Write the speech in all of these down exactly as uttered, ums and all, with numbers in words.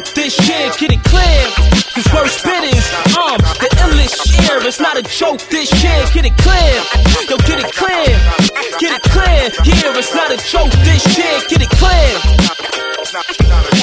choke this shit, get it clear, cause worst biddings, um, the endless year. It's not a joke this shit, get it clear, yo, get it clear, get it clear, yeah, it's not a joke this shit, get it clear.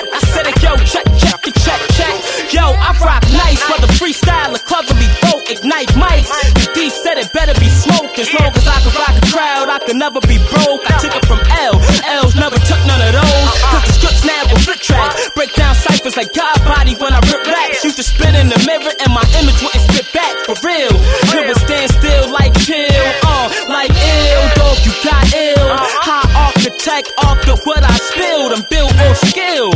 I said it, yo, check, check, check, check, yo, I rock nice, whether freestyle or cleverly vote, ignite mics, the D said it better be smoke, as long as I can rock a crowd, I can never be broke. I took it from L, L's never took none of those, cause the scripts now with flip tracks, break down ciphers like God body when I rip raps, used to spit in the mirror and my image wouldn't spit back, for real, it would stand still like chill, uh, like ill, dog you got ill, high architect, off the what I spilled, and built on skill,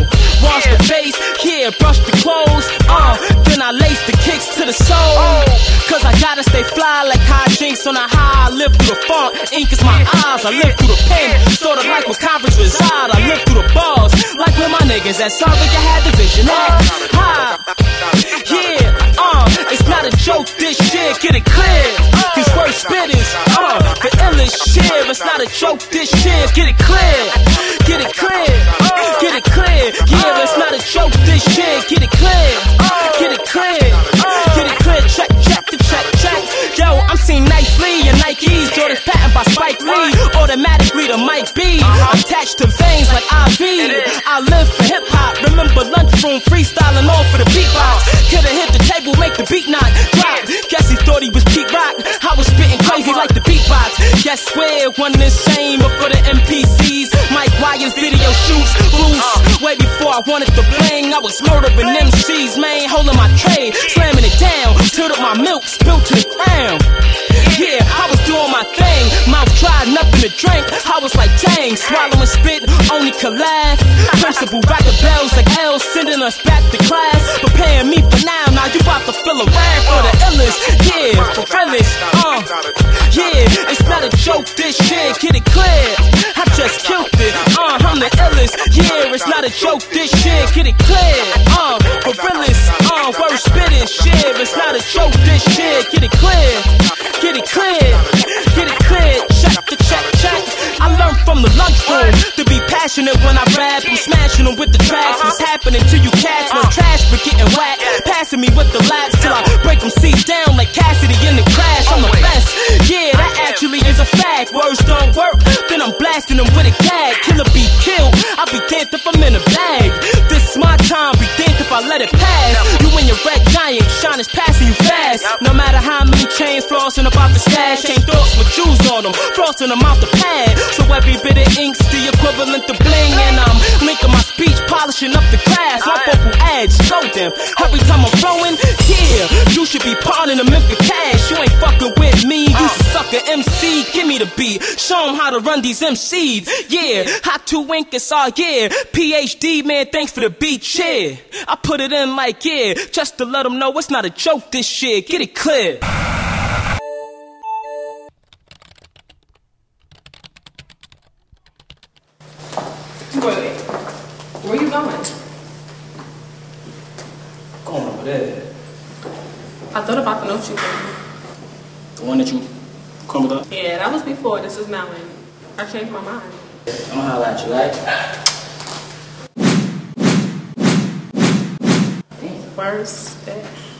wash the face, yeah, brush the clothes, uh, then I lace the kicks to the soul, cause I gotta stay fly like hijinks on a high, I live through the font, ink is my eyes, I live through the pen, sort of like where conference reside, I live through the bars, like where my niggas at, sorry I had the vision at, ha, yeah, uh, it's not a joke this shit, get it clear, cause worst biddings, uh, the illest shit, it's not a joke this shit, get it clear, get it clear, get it clear, yeah, it's not a joke this shit, get it clear, get it clear, get it clear, check, check, the check, check, yo, I'm seen nicely in Nike's, Jordan's patent by Spike Lee, automatically the mic be, attached to veins like I V, I live for hip-hop, remember lunchroom freestyling all for the beatbox, could've hit the table, make the beat not drop, guess he thought he was Pete Rock, I was spitting crazy like the beatbox, guess we're one the same, but for the N P Cs, Mike Wires video shoots loose, way before I wanted to bling, I was murdering M Cs, man, holding my tray, slamming it down, tilted my milk, spilled to the ground, yeah, I was doing my thing, mouth dry, nothing to drink, I was like dang, swallowing spit, only could laugh, principal rockin' bells like L, sending us back to class, preparing me for now, now you about to feel a rag for the illest, yeah, for realest, uh, yeah, it's not a joke this shit, get it clear, I just killed it, uh, I'm the illest, yeah, it's not a joke this shit, get it clear, uh, for realest, uh, word spittin' shit, it's not a joke this shit, get it clear, get it clear, get it clear, check the check, check, I learned from the lunchroom to be passionate when I rap. I'm smashing them with the tracks. What's happening to you cats? No trash, but getting whacked. Passing me with the laps till I break them seats down like Cassidy in the crash. I'm the best. Yeah, that actually is a fact. Words don't work, then I'm blasting them with a gag. Killer be killed. I'll be damned if I'm in a bag. This is my time. Be damned if I let it pass. You and your red giant shine is passing you fast. No matter how many chains flossing about the stash, ain't thoughts with jewels on them, flossing them out the pad. So every bit of ink's the equivalent to bling, and I'm linking my speech, polishing up the grass. My vocal ads, show them every time I'm flowing. Yeah, you should be parting them in for cash. You ain't fucking with me, you sucker M C. Give me the beat, show them how to run these M Cs. Yeah, hot to ink, it's all yeah. P H D, man, thanks for the beat, yeah. I put it in like, yeah, just to let them know it's not a joke, this shit. Get it clear. Wait, where are you going? Going over there. I thought about the note you gave. The one that you crumbled up? Yeah, that was before. This is now when I changed my mind. I don't know how I like you, right? Worse.